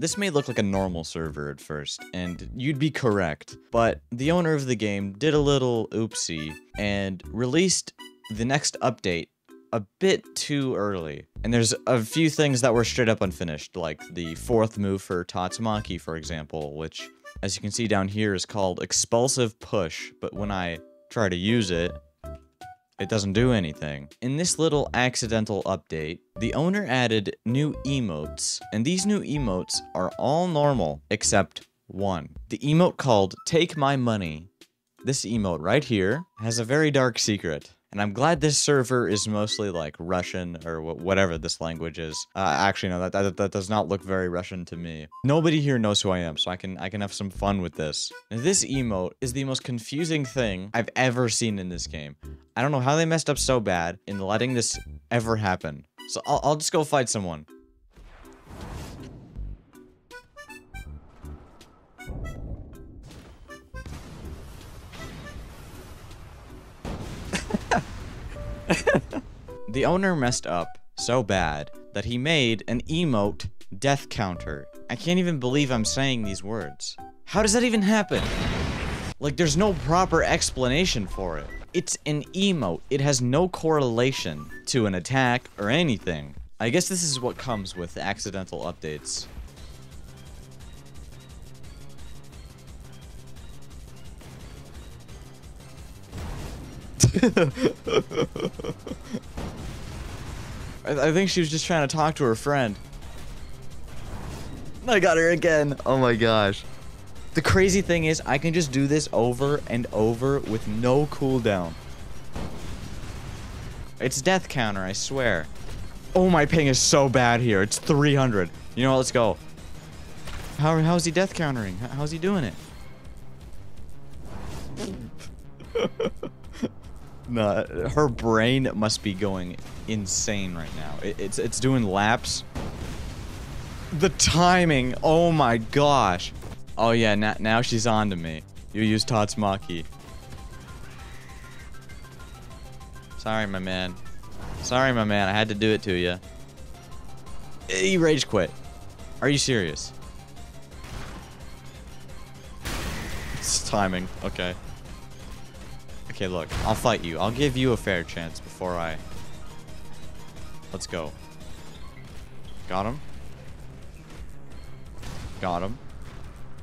This may look like a normal server at first, and you'd be correct, but the owner of the game did a little oopsie and released the next update a bit too early. And there's a few things that were straight up unfinished, like the fourth move for Tatsumaki, for example, which, as you can see down here, is called Expulsive Push, but when I try to use it, it doesn't do anything. In this little accidental update, the owner added new emotes, and these new emotes are all normal except one. The emote called Take My Money, this emote right here, has a very dark secret. And I'm glad this server is mostly like Russian or whatever this language is. Actually, no, that does not look very Russian to me. Nobody here knows who I am, so I can have some fun with this. Now, this emote is the most confusing thing I've ever seen in this game. I don't know how they messed up so bad in letting this ever happen. So I'll just go fight someone. The owner messed up so bad that he made an emote death counter. I can't even believe I'm saying these words. How does that even happen? Like, there's no proper explanation for it. It's an emote. It has no correlation to an attack or anything. I guess this is what comes with accidental updates. I think she was just trying to talk to her friend. I got her again. Oh my gosh. The crazy thing is I can just do this over and over with no cooldown. It's death counter, I swear. Oh, my ping is so bad here. It's 300. You know what? Let's go. How is he death countering? How's he doing it? Nah, her brain must be going insane right now. It's doing laps. The timing, oh my gosh. Oh yeah, now she's on to me. You use Tatsumaki. Sorry, my man. Sorry, my man, I had to do it to you. He rage quit. Are you serious? It's timing, okay. Okay, look, I'll fight you. I'll give you a fair chance before I... Let's go. Got him. Got him.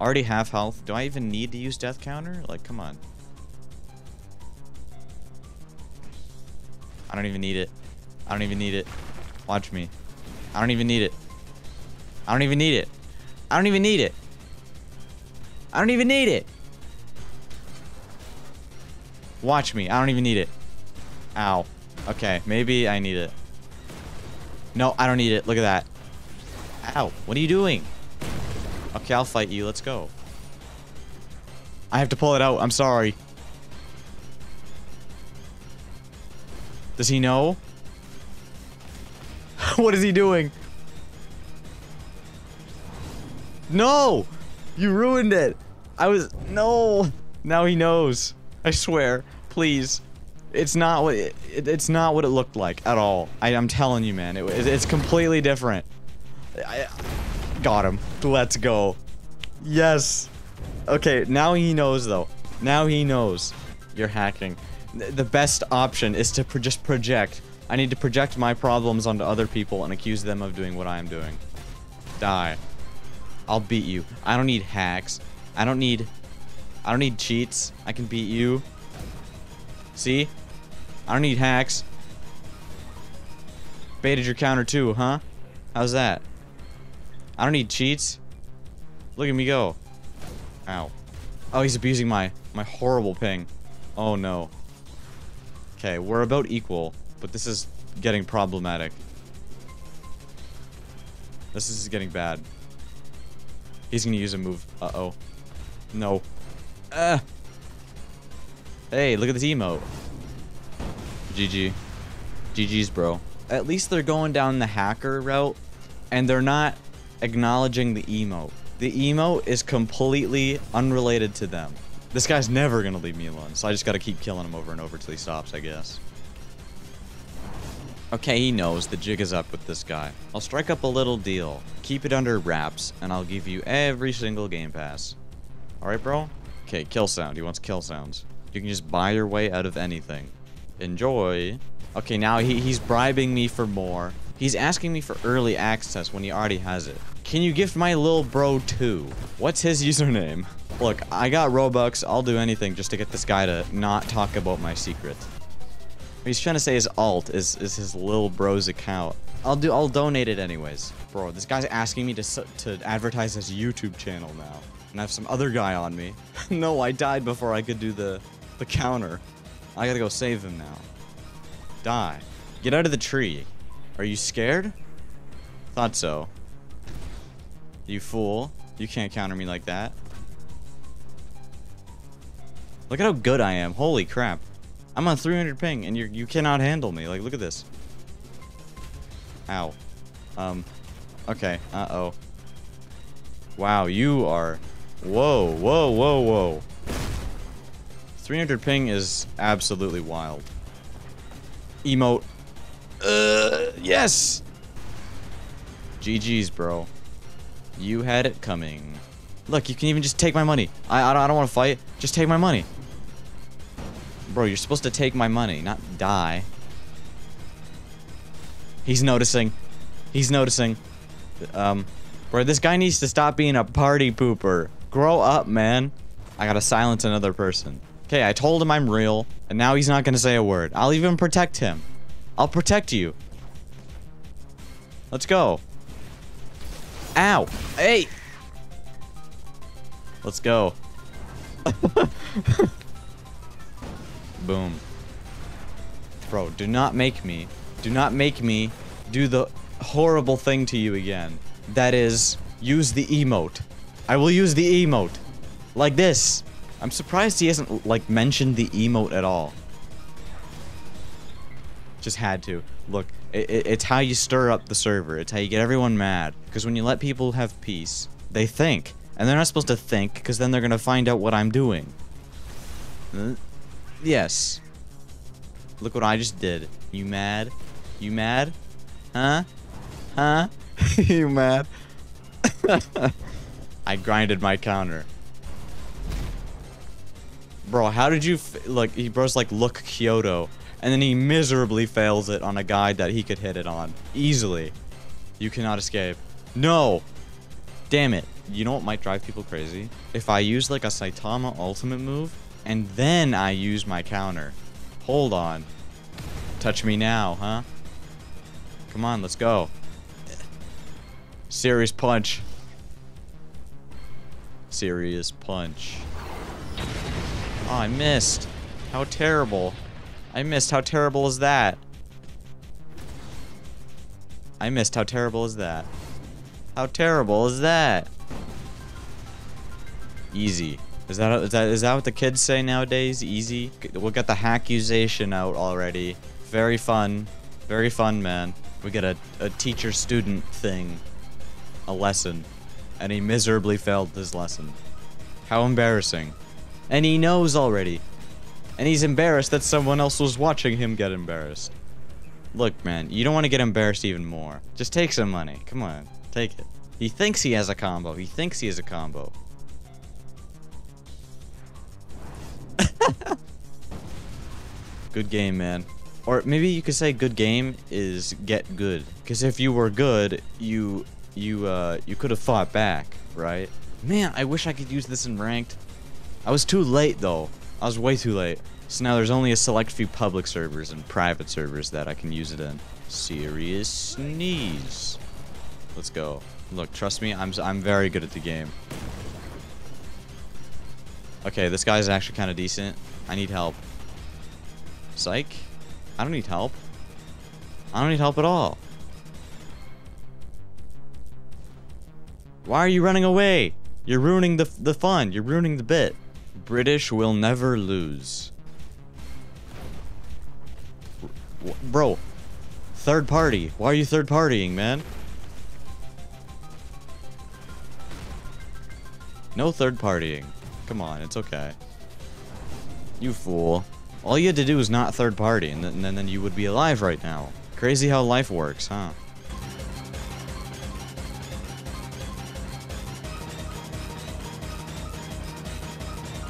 Already half health. Do I even need to use death counter? Like, come on. I don't even need it. I don't even need it. Watch me. I don't even need it. I don't even need it. I don't even need it. I don't even need it. Watch me. I don't even need it. Ow. Okay, maybe I need it. No, I don't need it. Look at that. Ow. What are you doing? Okay, I'll fight you. Let's go. I have to pull it out. I'm sorry. Does he know? What is he doing? No! You ruined it. No! Now he knows. I swear, please, it's not what it looked like at all. I'm telling you, man, it's completely different. Got him. Let's go. Yes. Okay, now he knows though. Now he knows you're hacking. The best option is to just project. I need to project my problems onto other people and accuse them of doing what I am doing. Die. I'll beat you. I don't need hacks. I don't need cheats. I can beat you. See? I don't need hacks. Baited your counter too, huh? How's that? I don't need cheats. Look at me go. Ow. Oh, he's abusing my horrible ping. Oh no. Okay, we're about equal, but this is getting problematic. This is getting bad. He's gonna use a move. Uh-oh. No. Hey, look at this emote. GG. GG's, bro. At least they're going down the hacker route, and they're not acknowledging the emote. The emote is completely unrelated to them. This guy's never gonna leave me alone, so I just gotta keep killing him over and over till he stops, I guess. Okay, he knows. The jig is up with this guy. I'll strike up a little deal. Keep it under wraps, and I'll give you every single game pass. Alright, bro? Okay, kill sound. He wants kill sounds. You can just buy your way out of anything. Enjoy. Okay, now he's bribing me for more. He's asking me for early access when he already has it. Can you gift my little bro too? What's his username? Look, I got Robux. I'll do anything just to get this guy to not talk about my secret. He's trying to say his alt is his little bro's account. I'll donate it anyways. Bro, this guy's asking me to advertise his YouTube channel now. And I have some other guy on me. No, I died before I could do the counter. I gotta go save him now. Die. Get out of the tree. Are you scared? Thought so. You fool. You can't counter me like that. Look at how good I am. Holy crap. I'm on 300 ping, and you cannot handle me. Like, look at this. Ow. Okay. Uh-oh. Wow, you are... Whoa, whoa, whoa, whoa. 300 ping is absolutely wild. Emote. Yes! GG's, bro. You had it coming. Look, you can even just take my money. I don't want to fight. Just take my money. Bro, you're supposed to take my money, not die. He's noticing. He's noticing. Bro, this guy needs to stop being a party pooper. Grow up, man. I gotta silence another person. Okay, I told him I'm real, and now he's not gonna say a word. I'll even protect him. I'll protect you. Let's go. Ow. Hey. Let's go. Boom. Bro, do not make me. Do not make me do the horrible thing to you again. That is, use the emote. I will use the emote. Like this. I'm surprised he hasn't, like, mentioned the emote at all. Just had to. Look, it's how you stir up the server. It's how you get everyone mad. Because when you let people have peace, they think. And they're not supposed to think, because then they're going to find out what I'm doing. Yes. Look what I just did. You mad? You mad? Huh? Huh? You mad? I grinded my counter. Bro, how did you... Like, he bro's like, look, Kyoto. And then he miserably fails it on a guy that he could hit it on. Easily. You cannot escape. No! Damn it. You know what might drive people crazy? If I use, like, a Saitama ultimate move... And then I use my counter. Hold on. Touch me now, huh? Come on, let's go. Serious punch. Serious punch. Oh, I missed. How terrible. I missed. How terrible is that? I missed. How terrible is that? How terrible is that? Easy. Is that what the kids say nowadays? Easy? We got the hackuzation out already. Very fun. Very fun, man. We got a teacher-student thing. A lesson. And he miserably failed his lesson. How embarrassing. And he knows already. And he's embarrassed that someone else was watching him get embarrassed. Look, man, you don't want to get embarrassed even more. Just take some money. Come on. Take it. He thinks he has a combo. He thinks he has a combo. Good game, man. Or maybe you could say good game is get good. Because if you were good, you could have fought back, right? Man, I wish I could use this in ranked. I was too late, though. I was way too late. So now there's only a select few public servers and private servers that I can use it in. Serious sneeze. Let's go. Look, trust me, I'm very good at the game. Okay, this guy's actually kind of decent. I need help. Psych? I don't need help. I don't need help at all. Why are you running away? You're ruining the fun. You're ruining the bit. British will never lose. Bro. Third party. Why are you third partying, man? No third partying. Come on, it's okay. You fool. All you had to do was not third party, and then you would be alive right now. Crazy how life works, huh?